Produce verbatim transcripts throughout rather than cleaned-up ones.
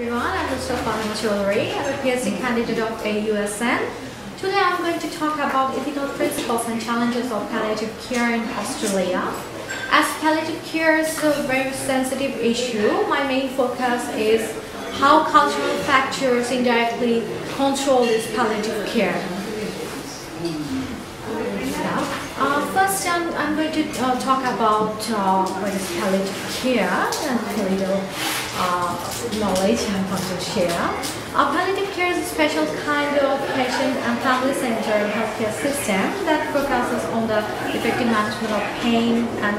Everyone, I'm Mustafa Cholery. I'm a PhD candidate of A U S N. Today I'm going to talk about ethical principles and challenges of palliative care in Australia. As palliative care is a very sensitive issue, my main focus is how cultural factors indirectly control this palliative care. Uh, first, I'm, I'm going to uh, talk about uh, what is palliative care and a little Uh, knowledge I'm going to share. Uh, palliative care is a special kind of patient and family-centered healthcare system that focuses on the effective management of pain and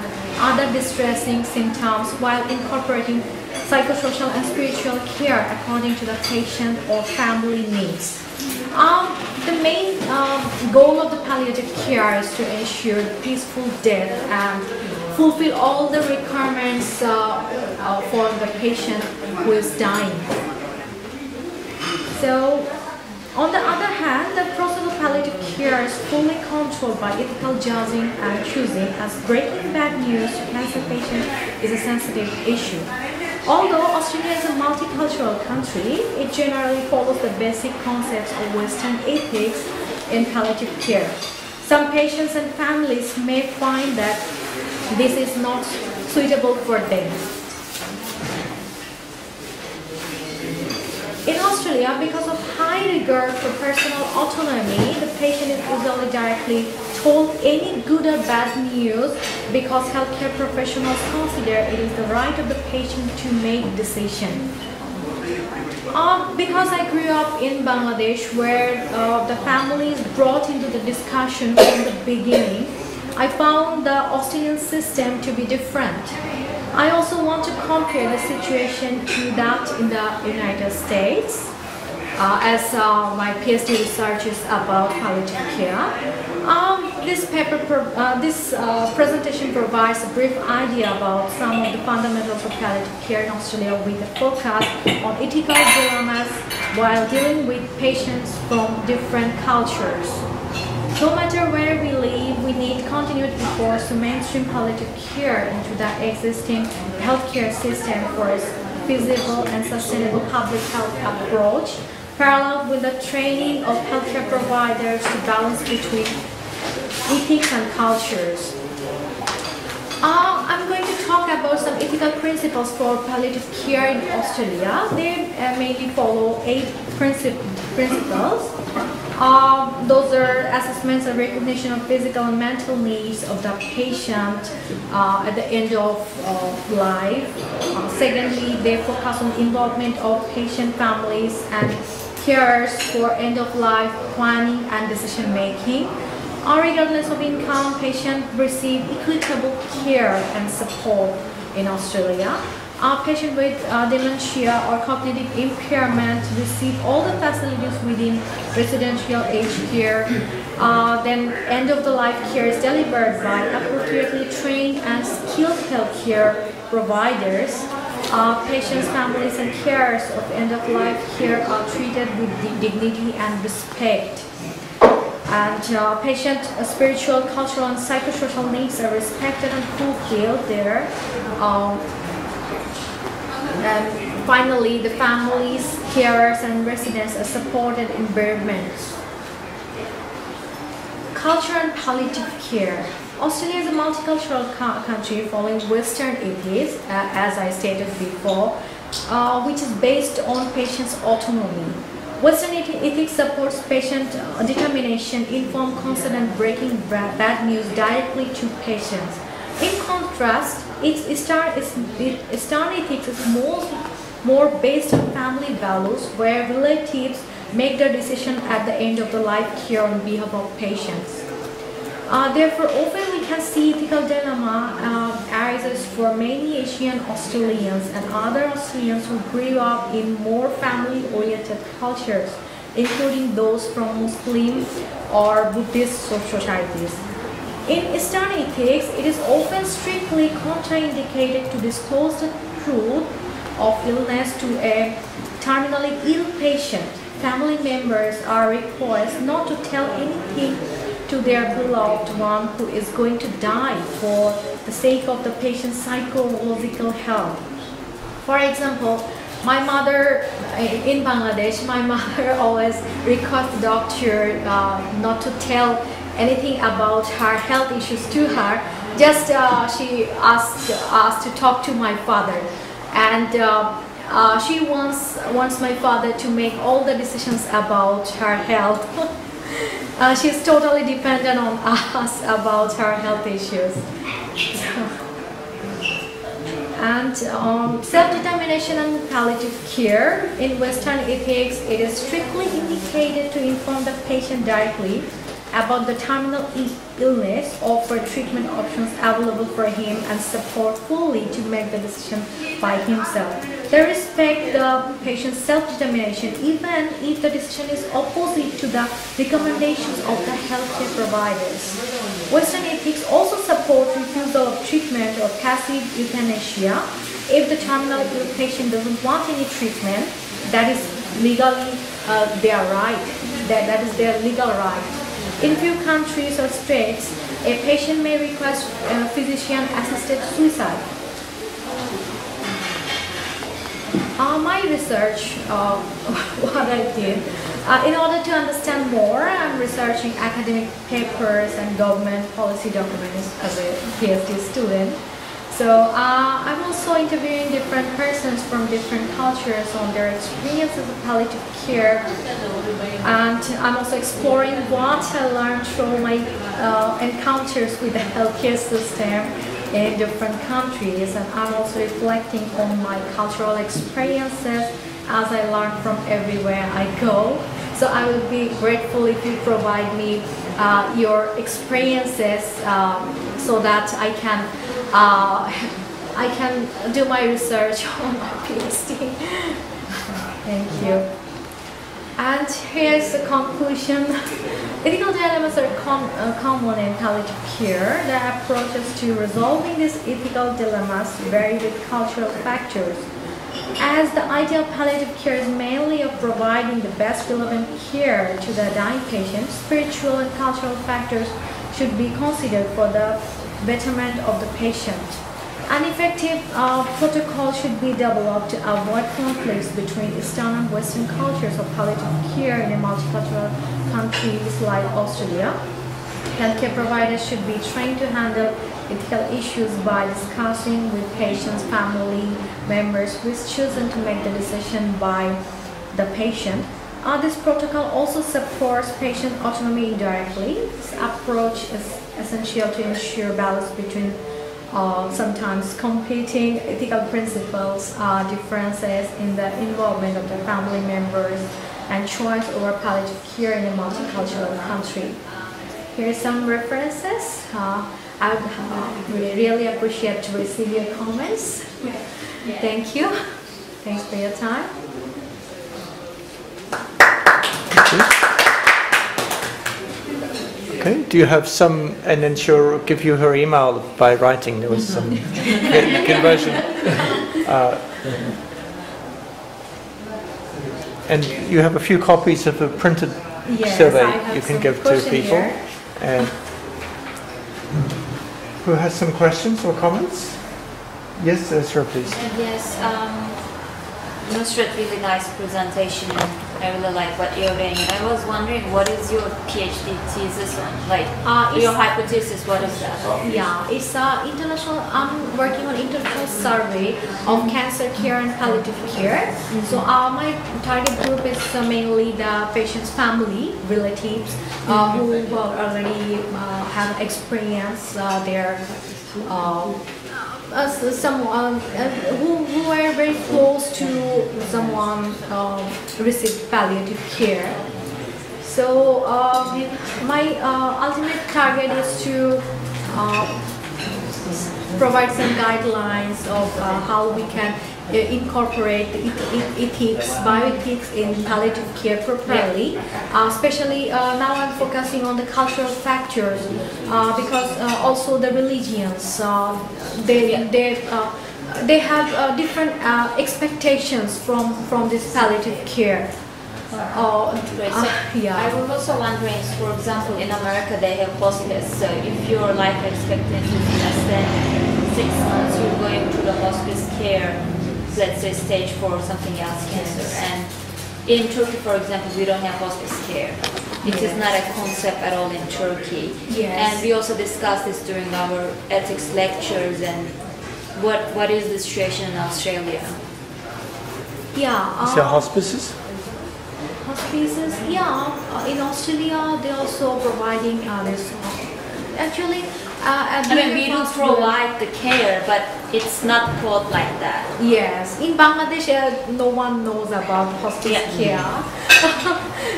other distressing symptoms while incorporating psychosocial and spiritual care according to the patient or family needs. Um, the main um, goal of the palliative care is to ensure peaceful death and fulfill all the requirements uh, uh, for the patient who is dying. So, on the other hand, the process of palliative care is fully controlled by ethical judging and choosing, as breaking bad news to cancer patients is a sensitive issue. Although Australia is a multicultural country, it generally follows the basic concepts of Western ethics in palliative care. Some patients and families may find that this is not suitable for them. In Australia, because of high regard for personal autonomy, the patient is usually directly told any good or bad news because healthcare professionals consider it is the right of the patient to make decisions. Uh, because I grew up in Bangladesh, where uh, the family is brought into the discussion from the beginning, I found the Australian system to be different. I also want to compare the situation to that in the United States, uh, as uh, my PhD research is about palliative care. Um, this paper, uh, this uh, presentation provides a brief idea about some of the fundamentals of palliative care in Australia, with a focus on ethical dilemmas while dealing with patients from different cultures. No matter where we live, we need continued efforts to mainstream palliative care into the existing healthcare system for its feasible and sustainable public health approach, parallel with the training of healthcare providers to balance between ethics and cultures. Uh, I'm going to talk about some ethical principles for palliative care in Australia. They uh, mainly follow eight princi principles. Uh, those are assessments and recognition of physical and mental needs of the patient uh, at the end of uh, life. Uh, secondly, they focus on involvement of patient families and carers for end-of-life planning and decision-making. Regardless of income, patients receive equitable care and support in Australia. Uh, patients with uh, dementia or cognitive impairment receive all the facilities within residential aged care. Uh, then end-of-the-life care is delivered by appropriately trained and skilled healthcare providers. Uh, patients, families and carers of end-of-life care are treated with dignity and respect. And uh, patient uh, spiritual, cultural and psychosocial needs are respected and fulfilled there. Um, and finally, the families, carers and residents are supported environments. Culture and palliative care. Australia is a multicultural co country following Western ethics, uh, as I stated before, uh, which is based on patients' autonomy. Western ethics supports patient determination, informed consent and breaking bad news directly to patients. In contrast, its Eastern ethics is more, more based on family values, where relatives make their decision at the end of the life care on behalf of patients. Uh, therefore, often we can see ethical dilemma uh, arises for many Asian Australians and other Australians who grew up in more family-oriented cultures, including those from Muslim or Buddhist societies. In Eastern ethics, it is often strictly contraindicated to disclose the truth of illness to a terminally ill patient. Family members are requested not to tell anything to their beloved one who is going to die for the sake of the patient's psychological health. For example, My mother in Bangladesh, my mother always requests the doctor uh, not to tell anything about her health issues to her. Just uh, she asked us to talk to my father, and uh, uh, she wants wants my father to make all the decisions about her health. uh, she's totally dependent on us about her health issues. So. And um, self-determination and palliative care. In Western ethics, it is strictly indicated to inform the patient directly about the terminal illness, offer treatment options available for him, and support fully to make the decision by himself. They respect the patient's self-determination, even if the decision is opposite to the recommendations of the healthcare providers. Western ethics also support refusal of treatment or passive euthanasia if the terminal ill patient doesn't want any treatment. That is legally uh, their right. That, that is their legal right. In few countries or states, a patient may request uh, physician-assisted suicide. Uh, my research, uh, what I did, uh, in order to understand more, I'm researching academic papers and government policy documents as a PhD student. So uh, I'm also interviewing different persons from different cultures on their experiences of palliative care, and I'm also exploring what I learned from my uh, encounters with the healthcare system in different countries, and I'm also reflecting on my cultural experiences as I learn from everywhere I go. So I will be grateful if you provide me uh, your experiences uh, so that I can Uh, I can do my research on my PhD. Thank you. And here's the conclusion. Ethical dilemmas are com uh, common in palliative care. The approaches to resolving these ethical dilemmas vary with cultural factors. As the idea of palliative care is mainly of providing the best relevant care to the dying patient, spiritual and cultural factors should be considered for the betterment of the patient. An effective uh, protocol should be developed to avoid conflicts between Eastern and Western cultures of palliative care in a multicultural countries like Australia. Healthcare providers should be trained to handle ethical issues by discussing with patients' family members who is chosen to make the decision by the patient. Uh, this protocol also supports patient autonomy directly. This approach is essential to ensure balance between uh, sometimes competing ethical principles, uh, differences in the involvement of the family members, and choice over palliative care in a multicultural country. Here are some references. Uh, I would uh, really appreciate to receive your comments. Thank you. Thanks for your time. Okay. Do you have some, and then she'll give you her email by writing. There was some conversion. Uh, and you have a few copies of a printed yes, survey you can give to people. And who has some questions or comments? Yes, Ezra, please. Uh, yes, um, Nusrat, really nice presentation. I really like what you're doing. I was wondering, what is your PhD thesis on? Like, uh, your hypothesis, what is that? Yeah, it's uh, international. I'm working on international survey of cancer care and palliative care. Mm-hmm. So uh, my target group is uh, mainly the patient's family, relatives, uh, mm-hmm. who already uh, have experienced uh, their uh, Uh, someone uh, who, who are very close to someone uh, receive palliative care. So uh, my uh, ultimate target is to uh, provide some guidelines of uh, how we can uh, incorporate ethics, bioethics in palliative care properly. Uh, especially uh, now I'm focusing on the cultural factors uh, because uh, also the religions. Uh, They they uh, they have uh, different uh, expectations from from this palliative care. Uh, uh, yeah. I was also wondering, for example, in America they have hospice. So if your life expectancy is less than six months, you're going to the hospice care. let's say, stage four or something else cancer. Yes. And in Turkey, for example, we don't have hospice care. It yes. is not a concept at all in Turkey. Yes. And we also discussed this during our ethics lectures. And what what is the situation in Australia? Yeah. Um, so hospices? Hospices, yeah. In Australia, they're also providing others. Actually, Uh, I mean, we do provide the care, but it's not called like that. Yes, in Bangladesh, uh, no one knows about hospice yeah. care.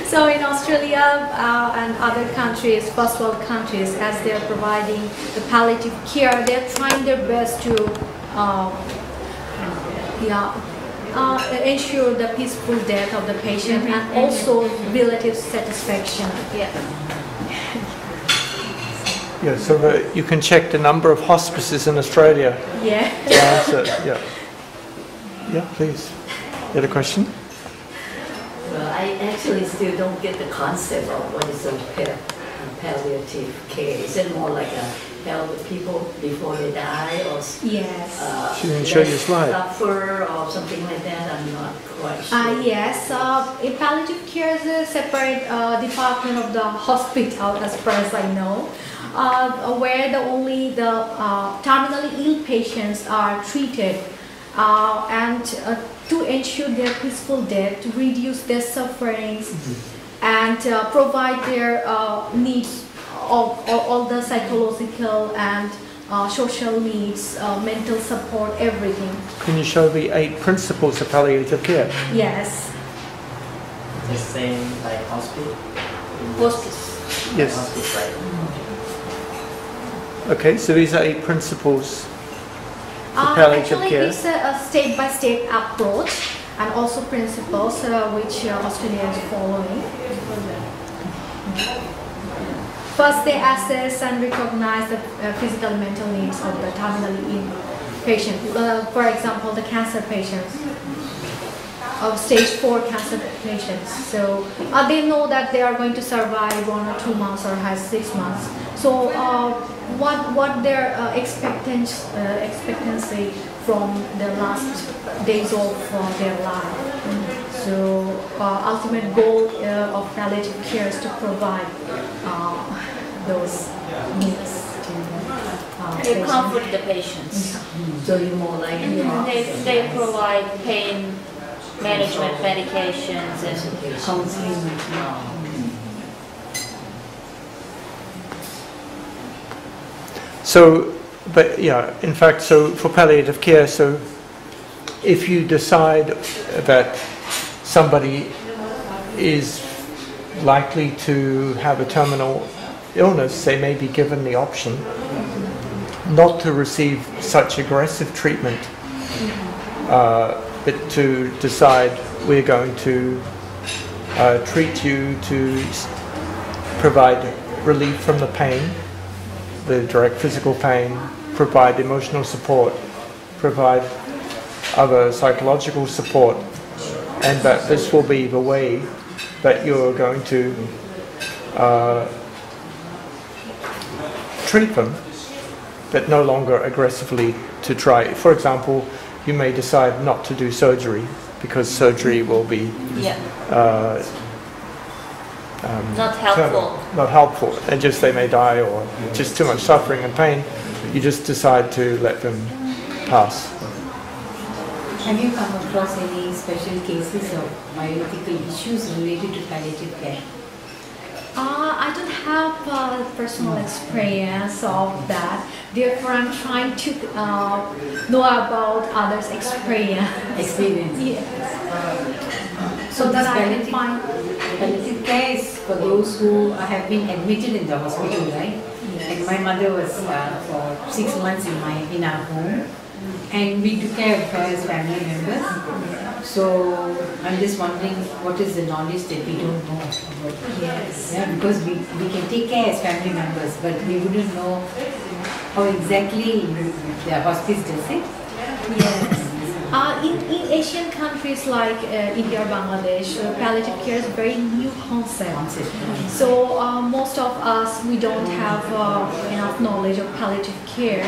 So in Australia uh, and other countries, first world countries, as they're providing the palliative care, they're trying their best to uh, yeah, uh, ensure the peaceful death of the patient mm-hmm. and also relative satisfaction. Yeah. Yeah, so the, you can check the number of hospices in Australia. Yeah. Yeah, so, yeah. yeah, please. You had a question? Well, I actually still don't get the concept of what is a palliative care. Is it more like a help the people before they die, or yes. uh, she didn't show you slide. Suffer or something like that? I'm not quite sure. Uh, yes, uh, palliative care is a separate uh, department of the hospital, as far as I know. Uh, where the only the uh, terminally ill patients are treated uh, and uh, to ensure their peaceful death, to reduce their sufferings mm-hmm. and uh, provide their uh, needs of, of all the psychological and uh, social needs, uh, mental support, everything. Can you show the eight principles of palliative care? Yes. The same like hospital? Hospice. Yes. Hospice, right? Mm-hmm. Okay, so these are eight principles for uh, palliative actually, care. It's a state-by-state approach and also principles uh, which uh, Australia is following. First, they assess and recognize the uh, physical and mental needs of the terminally ill patient. Uh, for example, the cancer patients, of stage four cancer patients. So uh, they know that they are going to survive one or two months or has six months. So uh, What what their uh, expectance uh, expectancy from the last days of uh, their life. Mm-hmm. So uh, ultimate goal uh, of palliative care is to provide uh, those needs to uh, they comfort the patients. Mm-hmm. So you more like mm-hmm. they they provide pain management medications and counseling. So, but yeah, in fact, so for palliative care, so if you decide that somebody is likely to have a terminal illness, they may be given the option not to receive such aggressive treatment, uh, but to decide we're going to uh, treat you to provide relief from the pain, the direct physical pain, provide emotional support, provide other psychological support, and that this will be the way that you're going to uh, treat them, but no longer aggressively to try. For example, you may decide not to do surgery because surgery will be yeah. uh, Um, not helpful. Not helpful, and just they may die or just too much suffering and pain. You just decide to let them pass. Have you come across any special cases or bioethical issues related to palliative care? Uh, I don't have uh, personal experience of that. Therefore, I'm trying to uh, know about others' experience. Experience. Yes. So, so that I can find. Palliative care is for those who have been admitted in the hospital, right? Yes. And my mother was uh, for six months in my in our home, and we took care of her as family members. So I'm just wondering what is the knowledge that we don't know about. Yes. Yeah, because we, we can take care as family members, but we wouldn't know how exactly the hospice does it. Yes. Uh, in, in Asian countries like uh, India or Bangladesh, uh, palliative care is a very new concept. So uh, most of us, we don't have uh, enough knowledge of palliative care.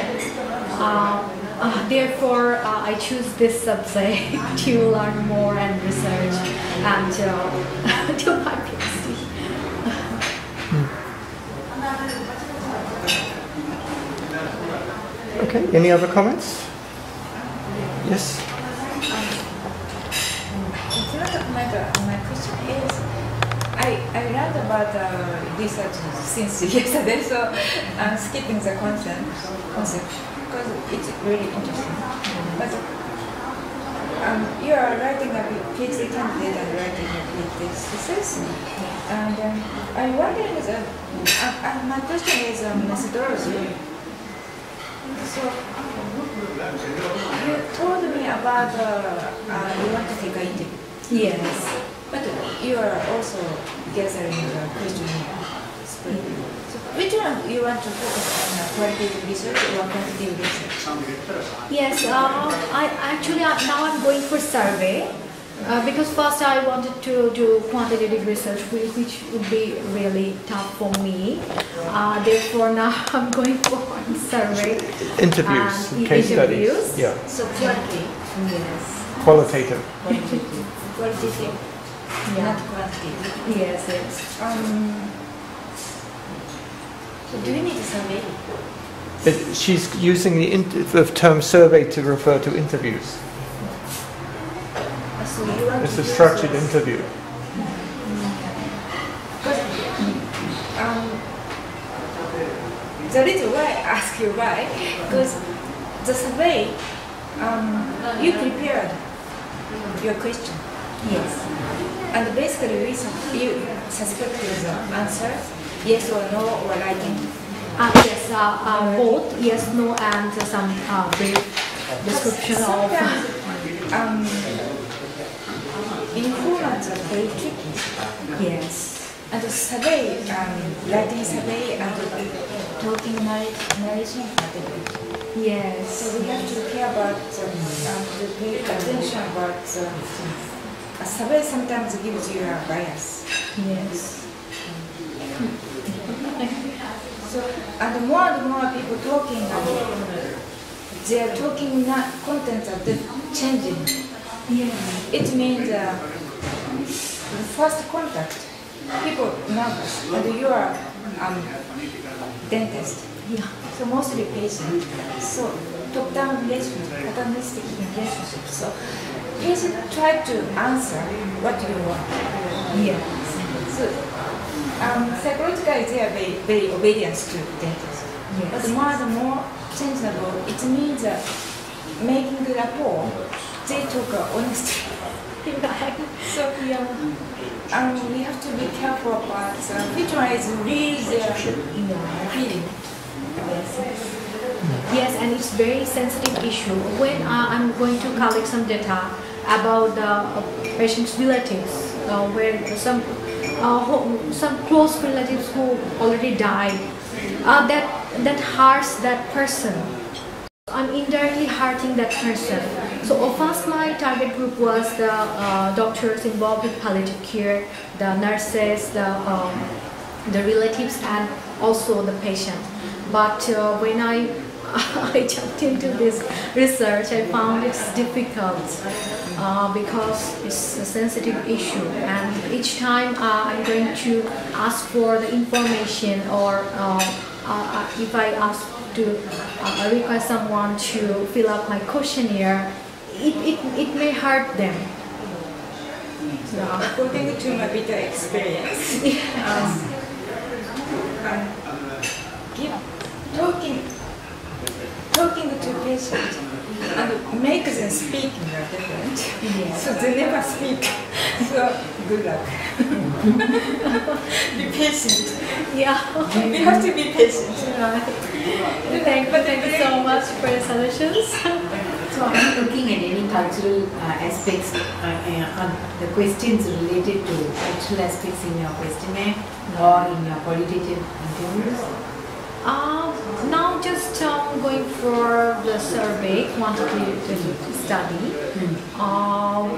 Uh, Uh, therefore, uh, I choose this subject to learn more and research and uh, do my PhD. Hmm. Okay, any other comments? Yes? My question is, I, I read about uh, research since yesterday, so I'm skipping the concept. concept. Because it's really interesting. But um, you are writing a PhD candidate and writing a PhD thesis, and um, I'm wondering that uh, uh, my question is um, methodology. So you told me about uh, uh, you want to take an interview. Yes. But you are also gathering a questionnaire. Which one you want to focus on, qualitative research or quantitative research? Yes, uh, I actually uh, now I'm going for survey uh, because first I wanted to do quantitative research, which would be really tough for me. Uh, therefore, now I'm going for survey. Interviews, and case interviews. studies. Yeah. So qualitative. Yes. Qualitative. Qualitative. Qualitative. Yeah. Not quantitative. Yes. Yes. Um, Do we need a survey? It, she's using the, inter the term survey to refer to interviews. So you want it's to a structured a interview. But, um, the reason why I ask you why, because the survey, um, you prepared your question. Yes. And basically, you suspect the answer. Yes or no, or writing? Uh, yes, uh, uh, both. Yes, no, and uh, some uh, brief description of... Um, informants are very tricky. Yes. And the survey, um, writing survey and talking narration category. Yes. So we have to care about, um, um, to pay attention about... Um, a survey sometimes gives you a bias. Yes. So, and more and more people talking, and they are talking not content of the changing. Yeah. It means uh, the first contact, people nervous, and you are um, dentist. Yeah. So mostly patient. So top-down relationship, patternistic relationship. So patient try to answer what you want. Yeah. So, Um, psychological is very, very obedient to dentists. Yes. But more and more changeable, it means that making the rapport, they talk honestly. So yeah. um, we have to be careful about uh, which one is really their feeling. Yes, and it's very sensitive issue. When uh, I'm going to collect some data about the uh, patient's relatives, uh, where some Uh, some close relatives who already died, uh, that that hurts that person. I'm indirectly hurting that person. So uh, first my target group was the uh, doctors involved with palliative care, the nurses, the, um, the relatives, and also the patient. But uh, when I, I jumped into this research, I found it's difficult uh, because it's a sensitive issue, and each time uh, I'm going to ask for the information, or uh, uh, if I ask to uh, request someone to fill up my questionnaire, it, it, it may hurt them. Yeah. According to my bitter experience, yes. um, yeah. talking Talking to patients and make them speak are different, yeah. So they never speak. So good luck. Be patient. Yeah. We have to be patient. Right. Thank, but thank you so much for the solutions. So I'm looking at any cultural uh, aspects, uh, uh, on the questions related to cultural aspects in your questionnaire or in your qualitative interviews. Uh, now just um, going for the survey, quantitative study, um,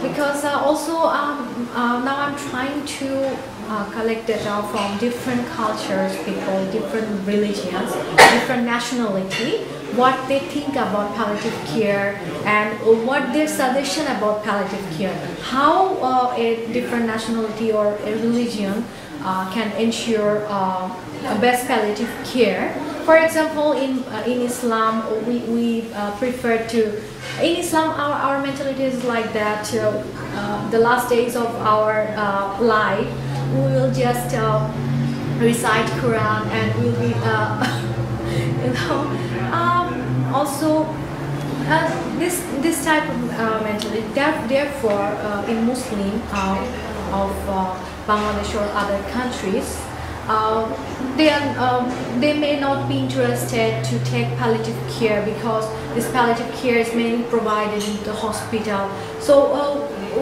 because uh, also um, uh, now I'm trying to uh, collect data from different cultures, people, different religions, different nationality, what they think about palliative care and what their suggestion about palliative care, how uh, a different nationality or a religion uh, can ensure uh, best palliative care. For example, in uh, in Islam, we, we uh, prefer to, in Islam our, our mentality is like that, uh, uh, the last days of our uh, life, we will just uh, recite Quran and we will be, uh, you know, Um, also, uh, this this type of uh, mentality. That, therefore, uh, in Muslim uh, of uh, Bangladesh or other countries, uh, they are, um, they may not be interested to take palliative care because this palliative care is mainly provided in the hospital. So uh,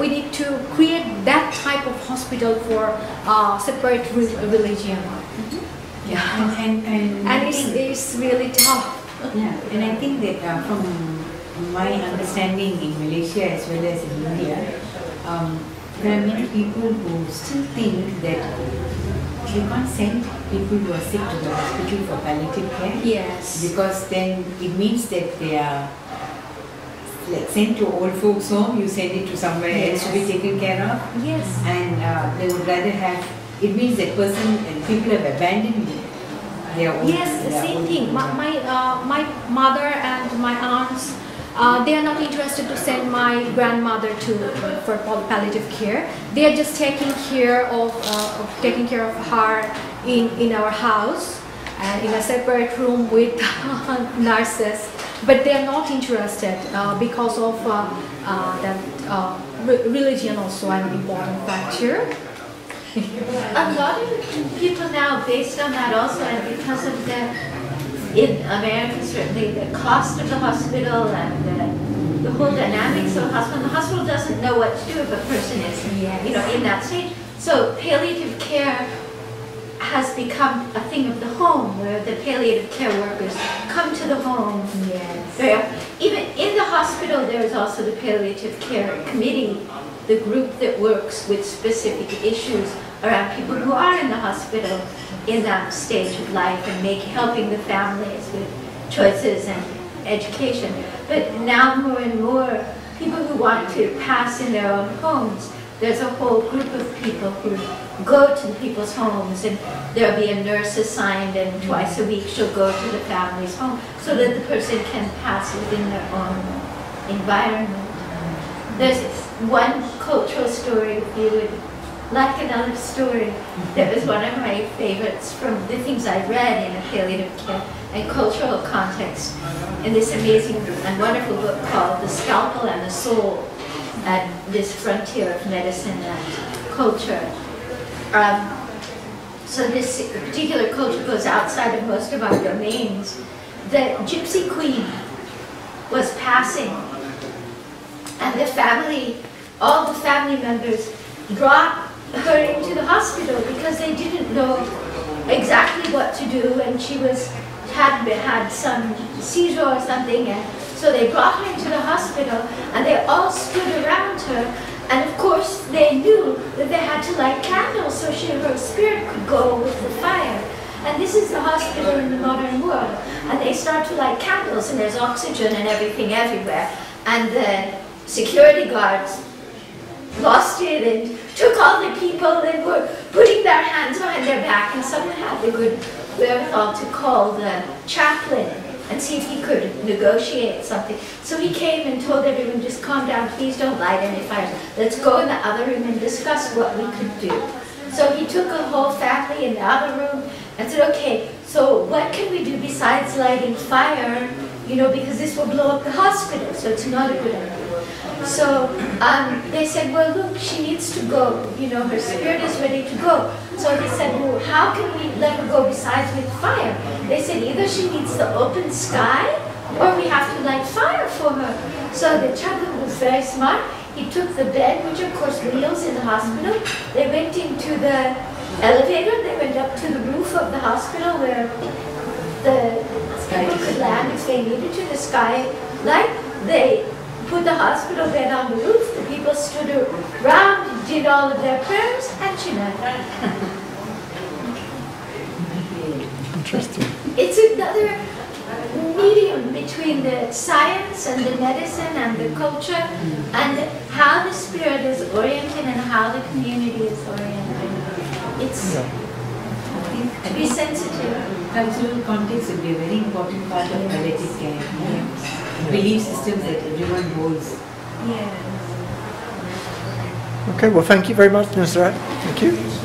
we need to create that type of hospital for uh, separate religion. Mm-hmm. Yeah, and and, and, and it's, it's really tough. Yeah, and I think that uh, from my understanding in Malaysia as well as in India, um, there are many people who still think that you can't send people who are sick to the hospital for palliative care. Yes. Because then it means that they are like, sent to old folks' home, you send it to somewhere yes. else to be taken care of. Yes. And uh, they would rather have, it means that person and people have abandoned you. Yes, the same thing. My my, uh, my mother and my aunts, uh, they are not interested to send my grandmother to uh, for palliative care. They are just taking care of, uh, of taking care of her in in our house and in a separate room with nurses. But they are not interested uh, because of uh, uh, that uh, re religion also an important factor. A lot of people now, based on that also, and because of the, in America certainly, the cost of the hospital and the, the whole dynamics of the hospital, the hospital doesn't know what to do if a person is, you know, in that state. So palliative care has become a thing of the home, where the palliative care workers come to the home. Yes. Where even in the hospital, there is also the palliative care committee, the group that works with specific issues around people who are in the hospital in that stage of life and make, helping the families with choices and education. But now more and more people who want to pass in their own homes, there's a whole group of people who go to the people's homes, and there'll be a nurse assigned, and twice a week she'll go to the family's home so that the person can pass within their own environment. There's one cultural story, if you would like another story, that was one of my favorites from the things I read in a palliative care and cultural context, in this amazing and wonderful book called The Scalpel and the Soul, at this frontier of medicine and culture. Um, so this particular culture goes outside of most of our domains. The gypsy queen was passing, and the family, all the family members brought her into the hospital because they didn't know exactly what to do, and she was had, had some seizure or something, and so they brought her into the hospital, and they all stood around her, and of course they knew that they had to light candles so she, her spirit could go with the fire. And this is the hospital in the modern world, and they start to light candles, and there's oxygen and everything everywhere. And the security guards lost it and took all the people and were putting their hands behind their back, and someone had the good wherewithal to call the chaplain and see if he could negotiate something. So he came and told everyone, just calm down, please don't light any fires. Let's go in the other room and discuss what we could do. So he took a whole family in the other room and said, okay, so what can we do besides lighting fire? You know, because this will blow up the hospital, so it's not a good idea. So um, they said, well, look, she needs to go. You know, her spirit is ready to go. So they said, well, how can we let her go besides with fire? They said, either she needs the open sky, or we have to light fire for her. So the chaplain was very smart. He took the bed, which of course kneels in the hospital. They went into the elevator. They went up to the roof of the hospital where the people could land if they needed to, the sky light. They put the hospital bed on the roof, the people stood around, did all of their prayers and she left. Interesting. It's another medium between the science and the medicine and the culture and how the spirit is oriented and how the community is oriented. It's to be sensitive. Cultural context would be a very important part of palliative care. Yes. Belief systems that everyone holds. Yes. Okay, well, thank you very much, Nusrat. Thank you.